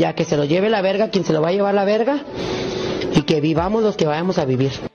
ya que se lo lleve la verga quien se lo va a llevar la verga y que vivamos los que vayamos a vivir.